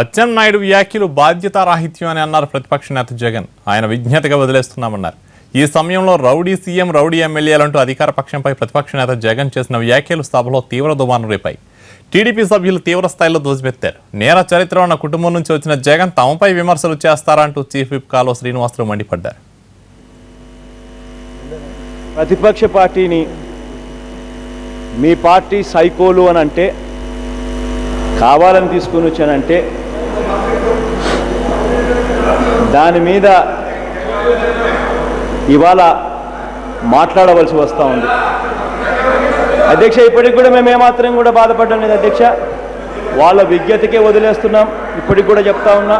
అచ్చెన్నాయుడు వ్యాఖ్యలు బాధ్యతారాహిత్యం అని అన్నారు ప్రతిపక్ష నేత జగన్. ఆయన విజ్ఞతగా వదిలేస్తున్నామన్నారు. ఈ సమయంలో రౌడీ సీఎం రౌడీ ఎమ్మెల్యేలంటూ అధికార పక్షంపై ప్రతిపక్ష నేత జగన్ చేసిన వ్యాఖ్యలు సభలో తీవ్ర దుమారం రేపాయి. టీడీపీ సభ్యులు తీవ్ర స్థాయిలో దోసిపెట్టారు. నేర చరిత్ర ఉన్న కుటుంబం నుంచి వచ్చిన జగన్ తమపై విమర్శలు చేస్తారంటూ చీఫ్ విప్ కాలో శ్రీనివాసరావు మండిపడ్డారు. ప్రతిపక్ష పార్టీని మీ పార్టీ సైకోలు అని అంటే కావాలని తీసుకుని వచ్చానంటే దాని మీద ఇవాళ మాట్లాడవలసి వస్తూ ఉంది. అధ్యక్ష, ఇప్పటికి కూడా మేము ఏమాత్రం కూడా బాధపడడం లేదు అధ్యక్ష. వాళ్ళ విజ్ఞతకే వదిలేస్తున్నాం. ఇప్పటికి కూడా చెప్తా ఉన్నా,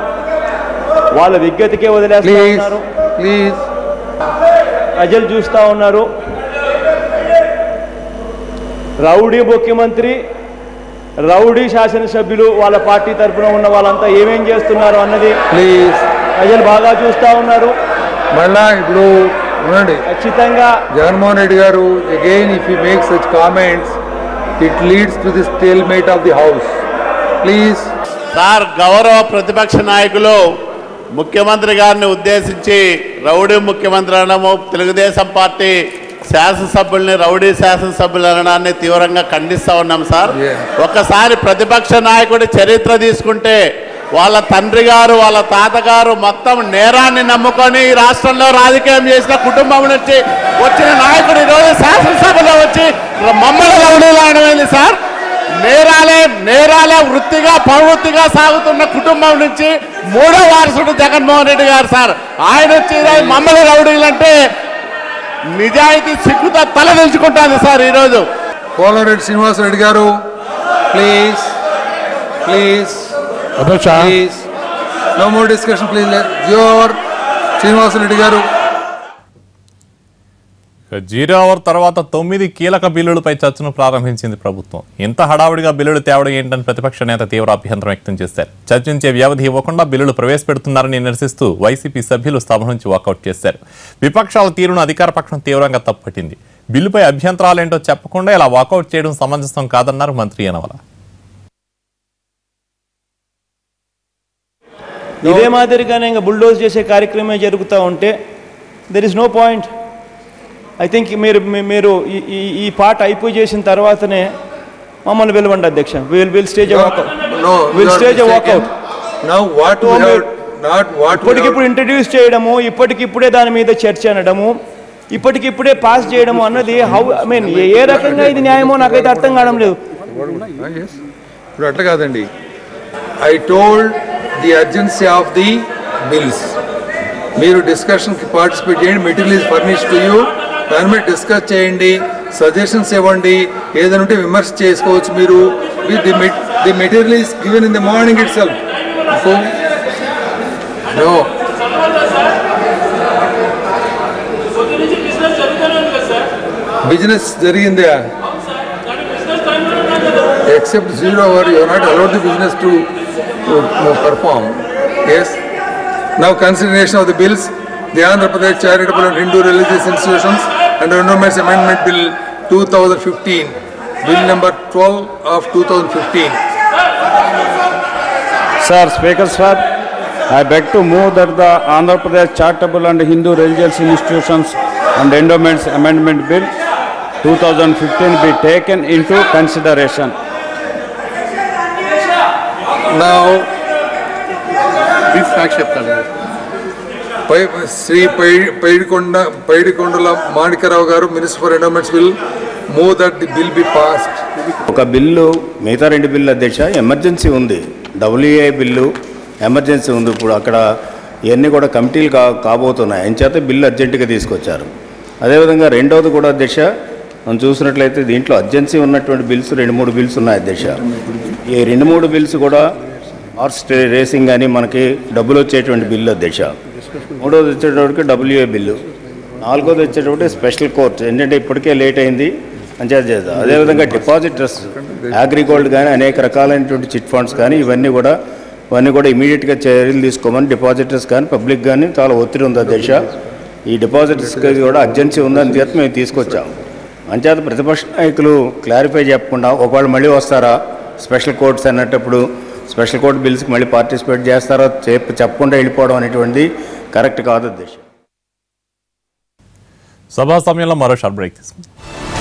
వాళ్ళ విజ్ఞతకే వదిలేస్తా ఉన్నారు. ప్లీజ్, ప్రజలు చూస్తూ ఉన్నారు. రౌడీ ముఖ్యమంత్రి, రౌడీ శాసనసభ్యులు, వాళ్ళ పార్టీ తరఫున ఉన్న వాళ్ళంతా ఏమేం చేస్తున్నారు అన్నది ప్లీజ్ ప్రజలు బాగా చూస్తూ ఉన్నారు. మళ్ళా ఇప్పుడు ఖచ్చితంగా జగన్మోహన్ రెడ్డి గారు, again if you make such comments it leads to this stalemate of the house. Please sir, గౌరవ ప్రతిపక్ష నాయకులు ముఖ్యమంత్రి గారిని ఉద్దేశించి రౌడీ ముఖ్యమంత్రి అనడము, తెలుగుదేశం పార్టీ శాసనసభ్యుల్ని రౌడీ శాసనసభ్యులు అనడాన్ని తీవ్రంగా ఖండిస్తూ ఉన్నాం సార్. ఒకసారి ప్రతిపక్ష నాయకుడి చరిత్ర తీసుకుంటే వాళ్ళ తండ్రి గారు, వాళ్ళ తాతగారు మొత్తం నేరాన్ని నమ్ముకొని ఈ రాష్ట్రంలో రాజకీయం చేసిన కుటుంబం నుంచి వచ్చిన నాయకుడు ఈరోజు శాసనసభలో వచ్చి మమ్మల్ని రౌడీలు అనమైంది సార్. నేరాలే వృత్తిగా ప్రవృత్తిగా సాగుతున్న కుటుంబం నుంచి మూడో వారసుడు జగన్మోహన్ రెడ్డి గారు సార్. ఆయన వచ్చి ఈరోజు మమ్మల్ని రౌడీలంటే నిజాయితీ సిగ్గుతో తలదించుకుంటాను సార్. ఈరోజు కోలారెడ్డి శ్రీనివాసరెడ్డి గారు please please please no more discussion please your Srinivasareddy గారు. జీరో అవర్ తర్వాత 9 కీలక బిల్లులపై చర్చను ప్రారంభించింది ప్రభుత్వం. ఇంత హడావుడిగా బిల్లులు తేవడం ఏంటని ప్రతిపక్ష నేత తీవ్ర అభ్యంతరం వ్యక్తం చేశారు. చర్చించే వ్యవధి ఇవ్వకుండా బిల్లులు ప్రవేశపెడుతున్నారని నిరసిస్తూ వైసీపీ సభ్యులు సభ నుంచి వాకౌట్ చేశారు. విపక్షాల తీరును అధికార పక్షం తీవ్రంగా తప్పుపట్టింది. బిల్లుపై అభ్యంతరాలేంటో చెప్పకుండా ఇలా వాకౌట్ చేయడం సమంజసం కాదన్నారు మంత్రి యనమల. ఇదే మాదిరిగానే ఇంకా బుల్డోజ్ చేసే కార్యక్రమం జరుగుతూ ఉంటే there is no point. I think మీరు ఈ పాట అయిపోయి చేసిన తర్వాతనే మమ్మల్ని పిలవండి అధ్యక్ష. ఇప్పటికిప్పుడు ఇంట్రడ్యూస్ చేయడము, ఇప్పటికిప్పుడే దాని మీద చర్చ అనడము, ఇప్పటికిప్పుడే పాస్ చేయడము అన్నది హౌ, ఐ మీన్ ఏ రకంగా ఇది న్యాయమో నాకైతే అర్థం కావడం లేదు. ఇప్పుడు అట్లా కాదండి. I told the urgency of the bills. మీరు డిస్కషన్కి పార్టిసిపేట్ చేయండి. Material is furnished to you. దాని మీద డిస్కస్ చేయండి, సజెషన్స్ ఇవ్వండి, ఏదైనా ఉంటే విమర్శ చేసుకోవచ్చు. మీరు the material is given in the morning itself. Business జరిగిందా? Except zero hour you are not allowed the business to perform. Yes, now consideration of the bills, the Andhra Pradesh charitable and Hindu religious institutions and Enumerates amendment bill 2015, bill number 12 of 2015. Sir, Speaker sir, I beg to move that the Andhra Pradesh charitable and Hindu religious institutions and Enumerates amendment bill 2015 be taken into consideration. Now Shri Paidikondala Manikarao garu, minister for endowments bill, move that the bill be passed. ఒక bill, మిగతా రెండు bill అధ్యక్ష emergency ఉంది. WA bill emergency ఉంది. ఇప్పుడు అక్కడ ఇవన్నీ కూడా కమిటీలు కాబోతున్నాయి. ఆయన చేత బిల్లు అర్జెంటుగా తీసుకొచ్చారు. అదేవిధంగా రెండవది కూడా అధ్యక్ష మనం చూసినట్లయితే దీంట్లో అర్జెన్సీ ఉన్నటువంటి బిల్స్ 2-3 బిల్స్ ఉన్నాయి అధ్యక్ష. ఈ 2-3 బిల్స్ కూడా హార్స్ రేసింగ్ అని మనకి డబ్బులు వచ్చేటువంటి బిల్లు అధ్యక్ష. మూడోది వచ్చేటప్పటికి డబ్ల్యూఏ బిల్లు. నాలుగోది వచ్చేటప్పటికి స్పెషల్ కోర్ట్. ఏంటంటే ఇప్పటికే లేట్ అయింది అని చేద్దాం. అదేవిధంగా డిపాజిట్ ట్రస్ట్, అగ్రిగోల్డ్ కానీ అనేక రకాలైనటువంటి చిట్ ఫండ్స్ కానీ ఇవన్నీ కూడా ఇమీడియట్గా చర్యలు తీసుకోమని డిపాజిటర్స్ కానీ పబ్లిక్ కానీ చాలా ఒత్తిడి ఉంది అధ్యక్ష. ఈ డిపాజిటర్స్కి కూడా అర్జెన్సీ ఉందని చేత మేము తీసుకొచ్చాము. అంచేత ప్రతిపక్ష నాయకులు క్లారిఫై చెప్పకుండా ఒకవేళ మళ్ళీ వస్తారా స్పెషల్ కోర్ట్స్ అన్నప్పుడు स्पेषल कोर्ट बिल्स की मल्ल पार्टिसिपेट चेप्पकुंडा करेक्ट कादु सभा समयंलो मरो शार्ट ब्रेक।